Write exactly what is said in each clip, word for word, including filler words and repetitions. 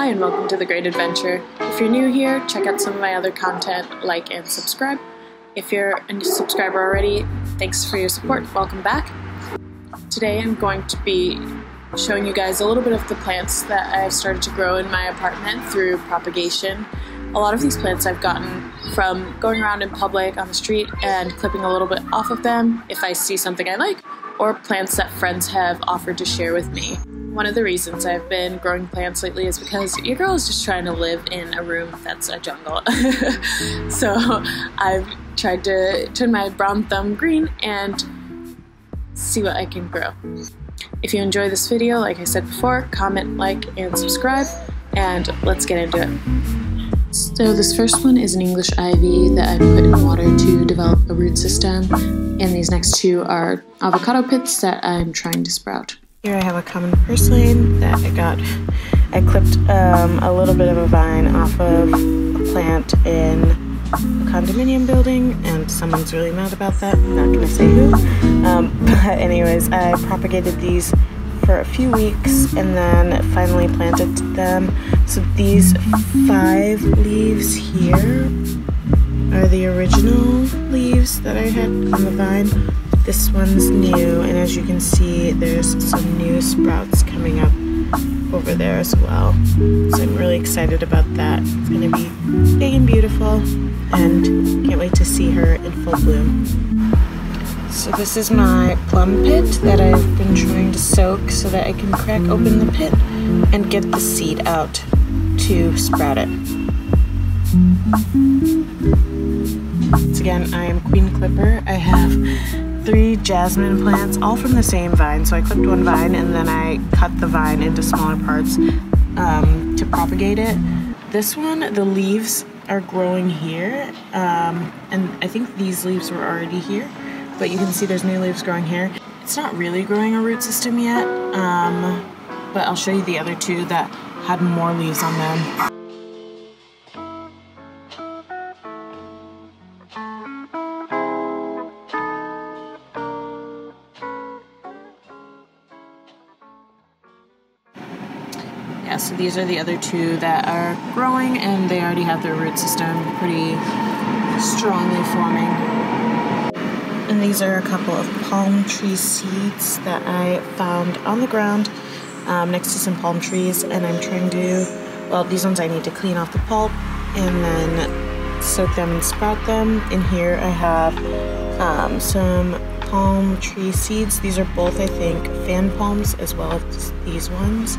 Hi and welcome to The Great Adventure. If you're new here, check out some of my other content, like and subscribe. If you're a subscriber already, thanks for your support, welcome back. Today I'm going to be showing you guys a little bit of the plants that I've started to grow in my apartment through propagation. A lot of these plants I've gotten from going around in public on the street and clipping a little bit off of them if I see something I like, or plants that friends have offered to share with me. One of the reasons I've been growing plants lately is because your girl is just trying to live in a room that's a jungle. So I've tried to turn my brown thumb green and see what I can grow. If you enjoy this video, like I said before, comment, like, and subscribe, and let's get into it. So this first one is an English ivy that I put in water to develop a root system, and these next two are avocado pits that I'm trying to sprout. Here I have a common purslane that I got. I clipped um, a little bit of a vine off of a plant in a condominium building, and someone's really mad about that. I'm not going to say who. Um, but anyways, I propagated these for a few weeks and then finally planted them. So these five leaves here are the original leaves that I had on the vine. This one's new, and as you can see, there's some new sprouts coming up over there as well. So I'm really excited about that. It's going to be big and beautiful, and can't wait to see her in full bloom. So this is my plum pit that I've been trying to soak so that I can crack open the pit and get the seed out to sprout it. Once again, I am Queen Clipper. I have three jasmine plants, all from the same vine. So I clipped one vine and then I cut the vine into smaller parts um, to propagate it. This one, the leaves are growing here, um, and I think these leaves were already here, but you can see there's new leaves growing here. It's not really growing a root system yet, um, but I'll show you the other two that had more leaves on them. Yeah, so these are the other two that are growing, and they already have their root system pretty strongly forming. And these are a couple of palm tree seeds that I found on the ground um, next to some palm trees, and I'm trying to, well, these ones I need to clean off the pulp and then soak them and sprout them. In here I have um, some palm tree seeds. These are both, I think, fan palms as well as these ones.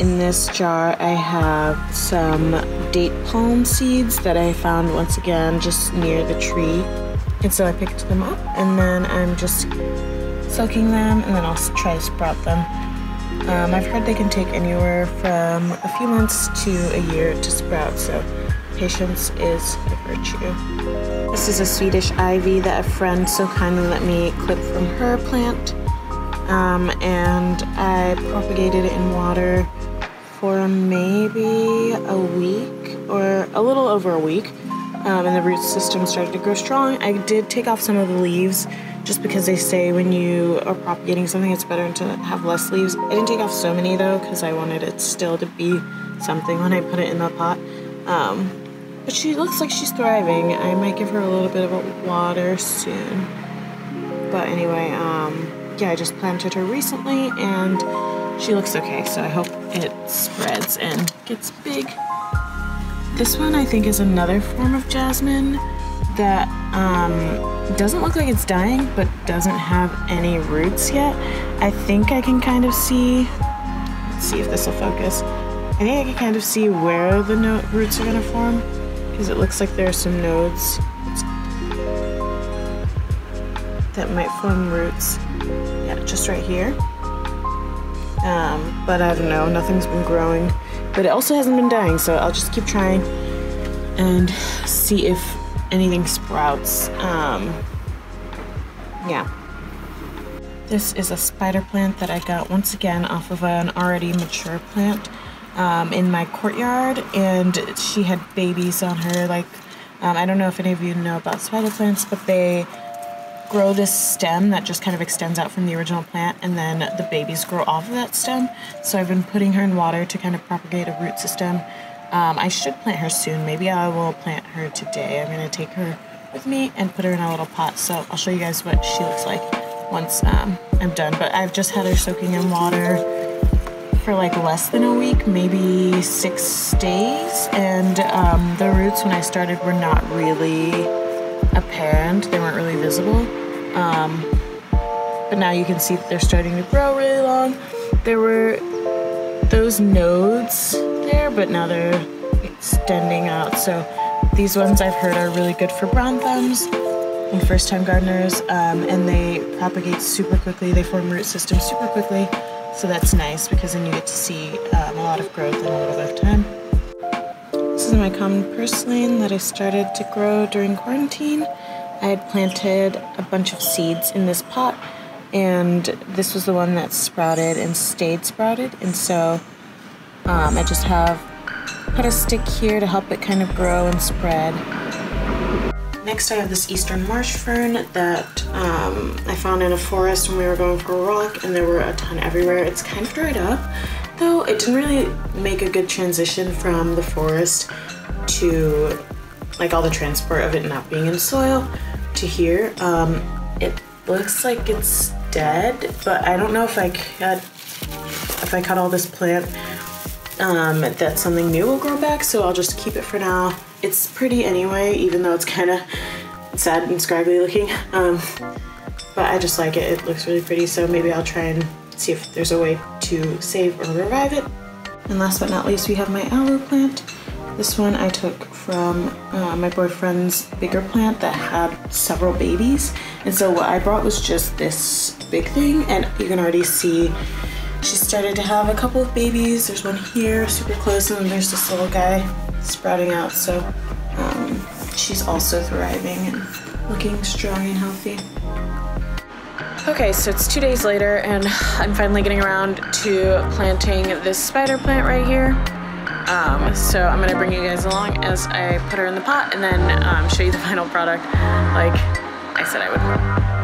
In this jar I have some date palm seeds that I found once again just near the tree, and so I picked them up and then I'm just soaking them and then I'll try to sprout them. Um, I've heard they can take anywhere from a few months to a year to sprout, so patience is a virtue. This is a Swedish ivy that a friend so kindly let me clip from her plant. Um, and I propagated it in water for maybe a week or a little over a week, um, and the root system started to grow strong. I did take off some of the leaves just because they say when you are propagating something it's better to have less leaves. I didn't take off so many though because I wanted it still to be something when I put it in the pot, um, but she looks like she's thriving. I might give her a little bit of water soon, but anyway, um, yeah, I just planted her recently and she looks okay, so I hope it spreads and gets big. This one I think is another form of jasmine that um, doesn't look like it's dying but doesn't have any roots yet. I think I can kind of see, let's see if this will focus, I think I can kind of see where the no roots are going to form because it looks like there are some nodes that might form roots. Yeah, just right here. Um, but I don't know, nothing's been growing. But it also hasn't been dying, so I'll just keep trying and see if anything sprouts. Um, yeah. This is a spider plant that I got once again off of an already mature plant um, in my courtyard, and she had babies on her. Like, um, I don't know if any of you know about spider plants, but they grow this stem that just kind of extends out from the original plant, and then the babies grow off of that stem. So I've been putting her in water to kind of propagate a root system. Um, I should plant her soon. Maybe I will plant her today. I'm going to take her with me and put her in a little pot. So I'll show you guys what she looks like once um, I'm done. But I've just had her soaking in water for like less than a week, maybe six days. And um, the roots when I started were not really apparent. They weren't really visible, um, but now you can see that they're starting to grow really long. There were those nodes there, but now they're extending out. So these ones I've heard are really good for brown thumbs and first-time gardeners, um, and they propagate super quickly. They form root systems super quickly, so that's nice because then you get to see um, a lot of growth in a little bit of time. This is my common purslane that I started to grow during quarantine. I had planted a bunch of seeds in this pot, and this was the one that sprouted and stayed sprouted. And so um, I just have put a stick here to help it kind of grow and spread. Next I have this eastern marsh fern that um, I found in a forest when we were going for a walk, and there were a ton everywhere. It's kind of dried up, though it didn't really make a good transition from the forest to like all the transport of it not being in soil to here. Um, it looks like it's dead, but I don't know if I cut, if I cut all this plant um, that something new will grow back, so I'll just keep it for now. It's pretty anyway, even though it's kind of sad and scraggly looking, um, but I just like it. It looks really pretty, so maybe I'll try and see if there's a way to save or revive it. And last but not least, we have my aloe plant. This one I took from uh, my boyfriend's bigger plant that had several babies. And so what I brought was just this big thing, and you can already see she started to have a couple of babies. There's one here super close, and then there's this little guy sprouting out. So um, she's also thriving and looking strong and healthy. Okay, so it's two days later and I'm finally getting around to planting this spider plant right here. Um, so I'm gonna bring you guys along as I put her in the pot and then um, show you the final product like I said I would.